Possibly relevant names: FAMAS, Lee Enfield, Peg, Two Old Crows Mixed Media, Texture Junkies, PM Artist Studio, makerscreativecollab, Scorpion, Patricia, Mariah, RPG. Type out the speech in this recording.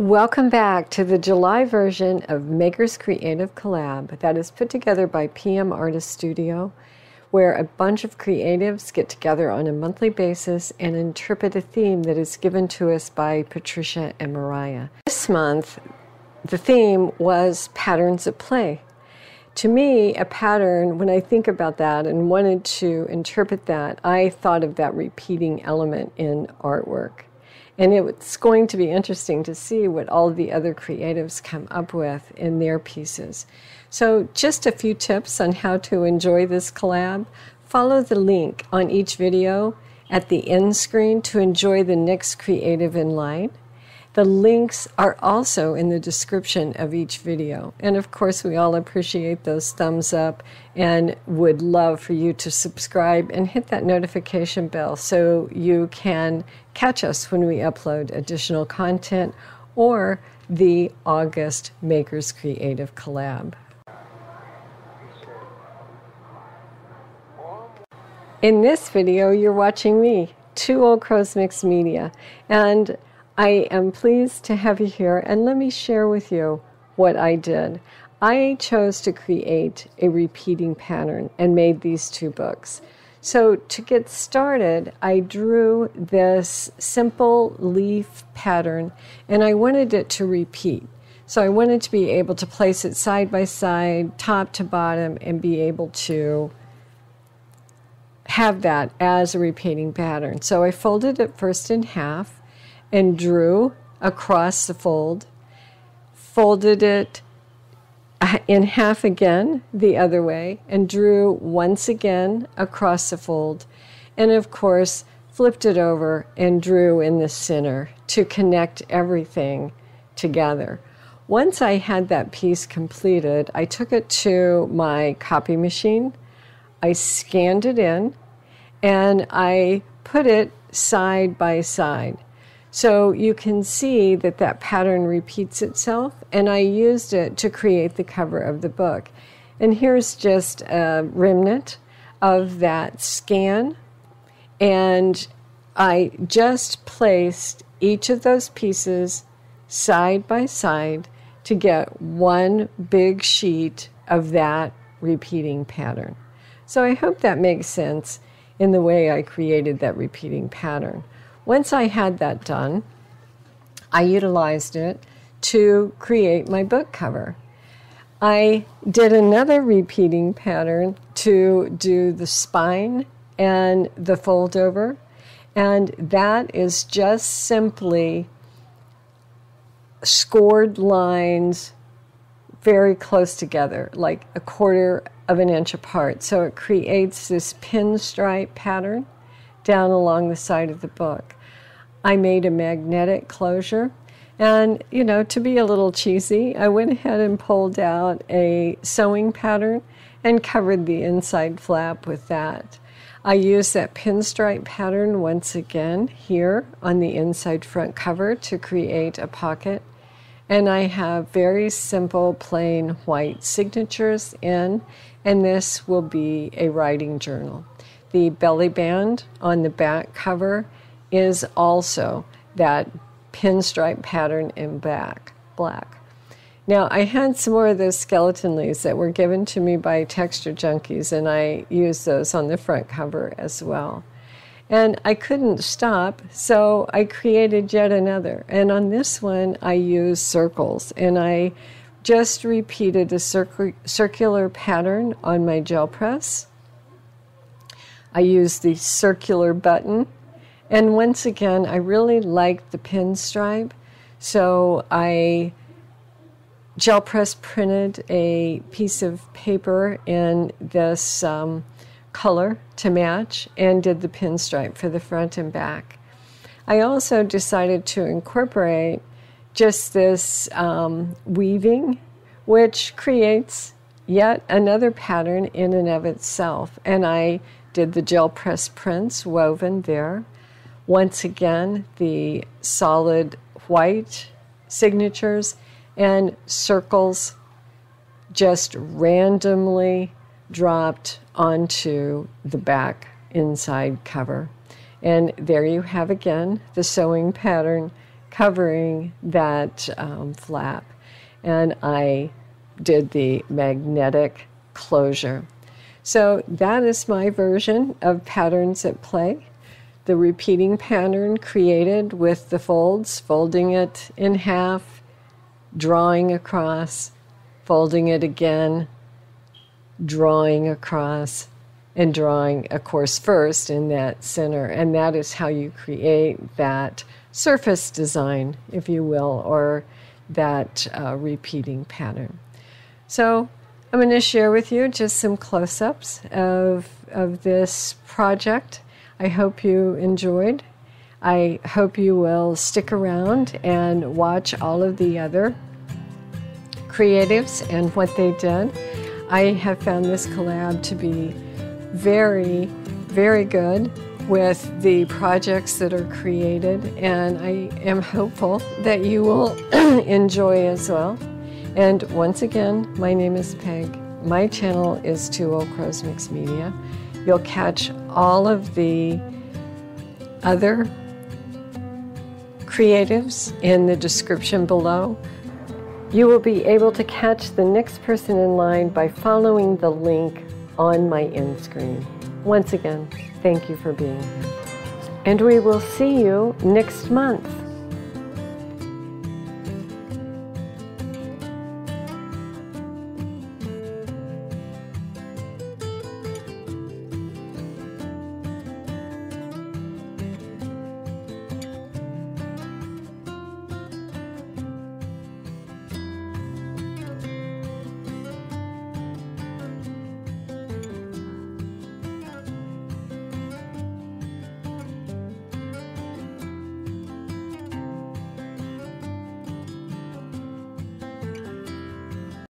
Welcome back to the July version of Maker's Creative Collab that is put together by PM Artist Studio, where a bunch of creatives get together on a monthly basis and interpret a theme that is given to us by Patricia and Mariah. This month, the theme was patterns at play. To me, a pattern, when I think about that and wanted to interpret that, I thought of that repeating element in artwork. And it's going to be interesting to see what all the other creatives come up with in their pieces. So just a few tips on how to enjoy this collab. Follow the link on each video at the end screen to enjoy the next creative in line. The links are also in the description of each video. And of course, we all appreciate those thumbs up and would love for you to subscribe and hit that notification bell so you can catch us when we upload additional content or the August Maker's Creative Collab. In this video, you're watching me, Two Old Crows Mixed Media, and I am pleased to have you here, and let me share with you what I did. I chose to create a repeating pattern and made these two books. So to get started, I drew this simple leaf pattern, and I wanted it to repeat. So I wanted to be able to place it side by side, top to bottom, and be able to have that as a repeating pattern. So I folded it first in half, and drew across the fold, folded it in half again the other way, and drew once again across the fold, and of course flipped it over and drew in the center to connect everything together. Once I had that piece completed, I took it to my copy machine, I scanned it in, and I put it side by side. So you can see that that pattern repeats itself, and I used it to create the cover of the book. And here's just a remnant of that scan, and I just placed each of those pieces side by side to get one big sheet of that repeating pattern. So I hope that makes sense in the way I created that repeating pattern. Once I had that done, I utilized it to create my book cover. I did another repeating pattern to do the spine and the fold over, and that is just simply scored lines very close together, like 1/4 of an inch apart. So it creates this pinstripe pattern down along the side of the book. I made a magnetic closure, and you know, to be a little cheesy, I went ahead and pulled out a sewing pattern and covered the inside flap with that. I used that pinstripe pattern once again here on the inside front cover to create a pocket, and I have very simple plain white signatures in, and this will be a writing journal. The belly band on the back cover is also that pinstripe pattern in black. Now, I had some more of those skeleton leaves that were given to me by Texture Junkies, and I used those on the front cover as well. And I couldn't stop, so I created yet another. And on this one, I used circles, and I just repeated a circular pattern on my gel press. I used the circular button, and once again, I really liked the pinstripe, so I gel press printed a piece of paper in this color to match and did the pinstripe for the front and back. I also decided to incorporate just this weaving, which creates yet another pattern in and of itself, and I did the gel press prints woven there. Once again, the solid white signatures and circles just randomly dropped onto the back inside cover. And there you have again the sewing pattern covering that flap, and I did the magnetic closure. So that is my version of Patterns at Play. The repeating pattern created with the folds, folding it in half, drawing across, folding it again, drawing across, and drawing a course first in that center. And that is how you create that surface design, if you will, or that repeating pattern. So I'm going to share with you just some close-ups of this project. I hope you enjoyed. I hope you will stick around and watch all of the other creatives and what they did. I have found this collab to be very, very good with the projects that are created, and I am hopeful that you will enjoy as well. And once again, my name is Peg. My channel is Two Old Crows Mixed Media. You'll catch all of the other creatives in the description below. You will be able to catch the next person in line by following the link on my end screen. Once again, thank you for being here. And we will see you next month.